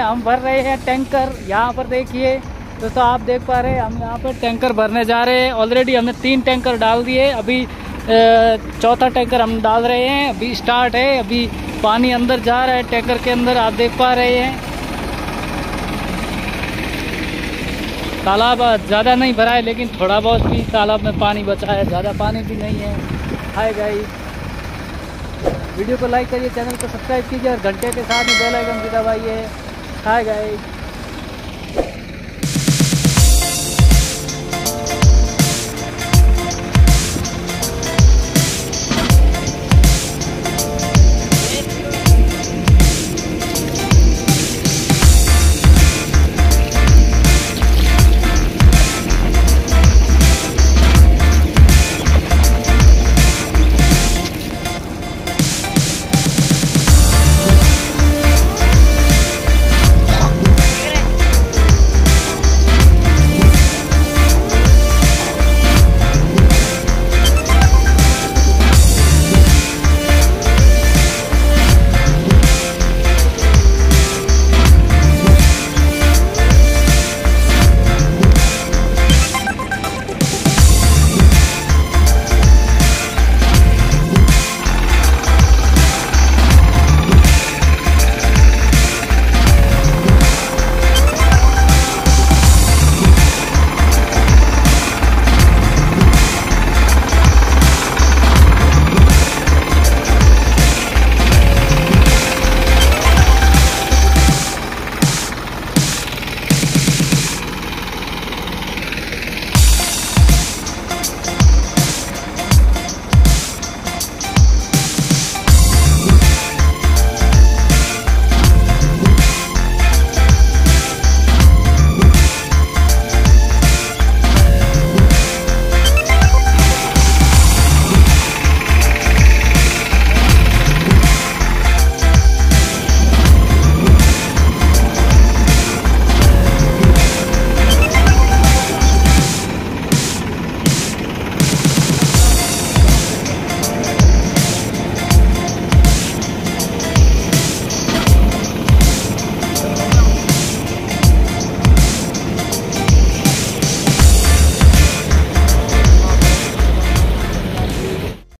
हम भर रहे हैं टैंकर। यहाँ पर देखिए दोस्तों, आप देख पा रहे हैं हम यहाँ पर टैंकर भरने जा रहे हैं। ऑलरेडी हमने 3 टैंकर डाल दिए, अभी 4था टैंकर हम डाल रहे हैं। अभी स्टार्ट है, अभी पानी अंदर जा रहा है टैंकर के अंदर, आप देख पा रहे हैं। तालाब ज़्यादा नहीं भरा है लेकिन थोड़ा बहुत भी तालाब में पानी बचा है, ज़्यादा पानी भी नहीं है। हाय गाइस, वीडियो को लाइक करिए, चैनल को सब्सक्राइब कीजिए और घंटे के साथ में बेल आइकन भी दबाइए। Hi guys.